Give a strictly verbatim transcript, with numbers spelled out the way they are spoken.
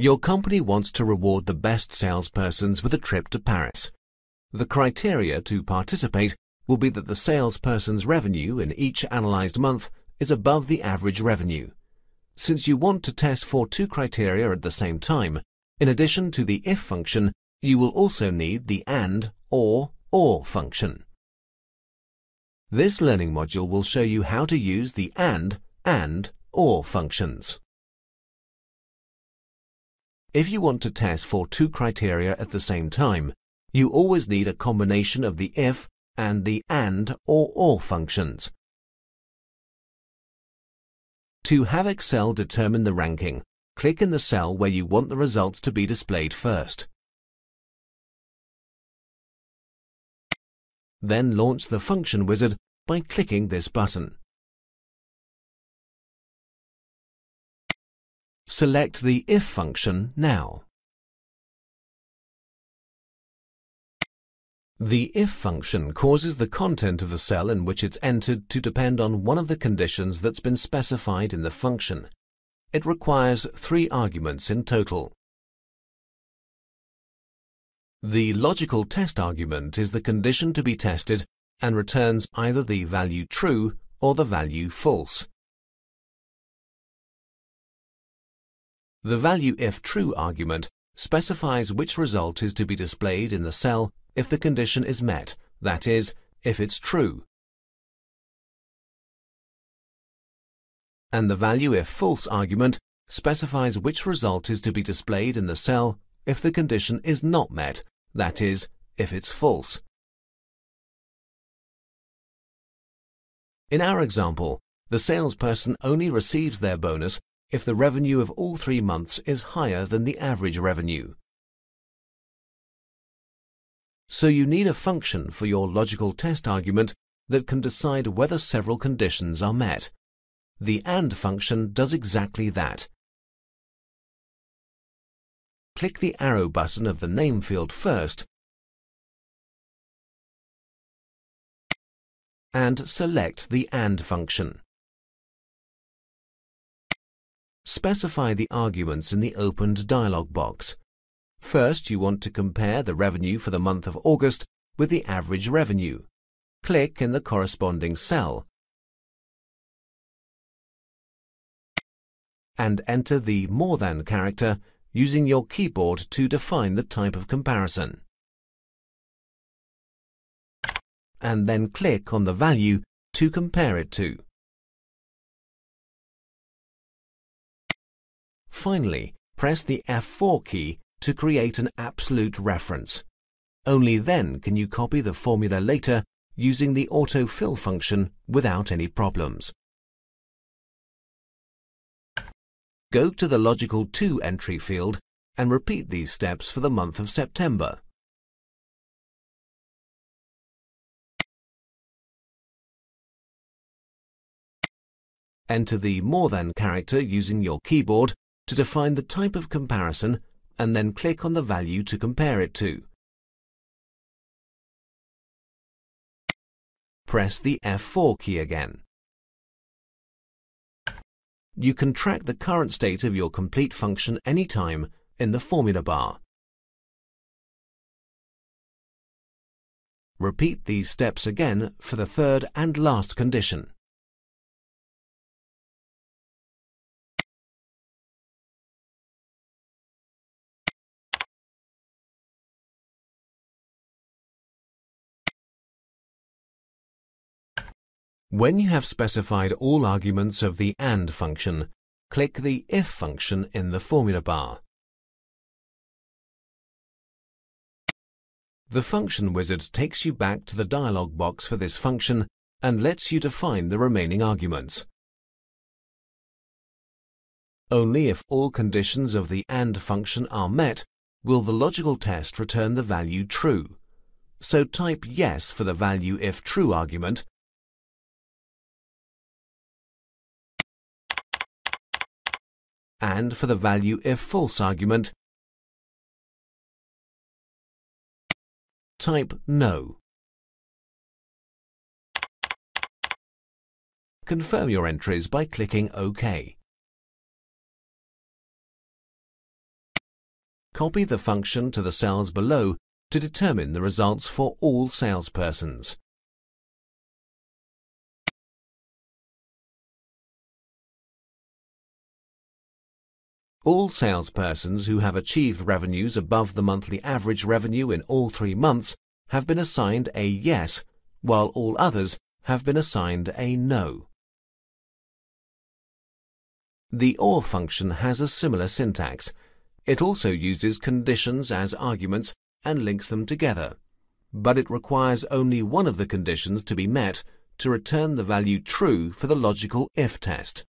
Your company wants to reward the best salespersons with a trip to Paris. The criteria to participate will be that the salesperson's revenue in each analyzed month is above the average revenue. Since you want to test for two criteria at the same time, in addition to the if function, you will also need the AND, OR, OR function. This learning module will show you how to use the AND and OR functions. If you want to test for two criteria at the same time, you always need a combination of the if and the AND or OR functions. To have Excel determine the ranking, click in the cell where you want the results to be displayed first. Then launch the function wizard by clicking this button. Select the if function now. The if function causes the content of the cell in which it's entered to depend on one of the conditions that's been specified in the function. It requires three arguments in total. The logical test argument is the condition to be tested and returns either the value true or the value false. The value if true argument specifies which result is to be displayed in the cell if the condition is met, that is, if it's true. And the value if false argument specifies which result is to be displayed in the cell if the condition is not met, that is, if it's false. In our example, the salesperson only receives their bonus if the revenue of all three months is higher than the average revenue. So you need a function for your logical test argument that can decide whether several conditions are met. The AND function does exactly that. Click the arrow button of the name field first and select the AND function. Specify the arguments in the opened dialog box. First, you want to compare the revenue for the month of August with the average revenue. Click in the corresponding cell and enter the more than character using your keyboard to define the type of comparison. And then click on the value to compare it to. Finally, press the F four key to create an absolute reference. Only then can you copy the formula later using the autofill function without any problems. Go to the logical two entry field and repeat these steps for the month of September. Enter the more than character using your keyboard to define the type of comparison and then click on the value to compare it to. Press the F four key again. You can track the current state of your complete function anytime in the formula bar. Repeat these steps again for the third and last condition. When you have specified all arguments of the AND function, click the IF function in the formula bar. The function wizard takes you back to the dialog box for this function and lets you define the remaining arguments. Only if all conditions of the AND function are met will the logical test return the value true. So type yes for the value if true argument, and for the value if false argument, type no. Confirm your entries by clicking OK. Copy the function to the cells below to determine the results for all salespersons. All salespersons who have achieved revenues above the monthly average revenue in all three months have been assigned a yes, while all others have been assigned a no. The O R function has a similar syntax. It also uses conditions as arguments and links them together, but it requires only one of the conditions to be met to return the value true for the logical if test.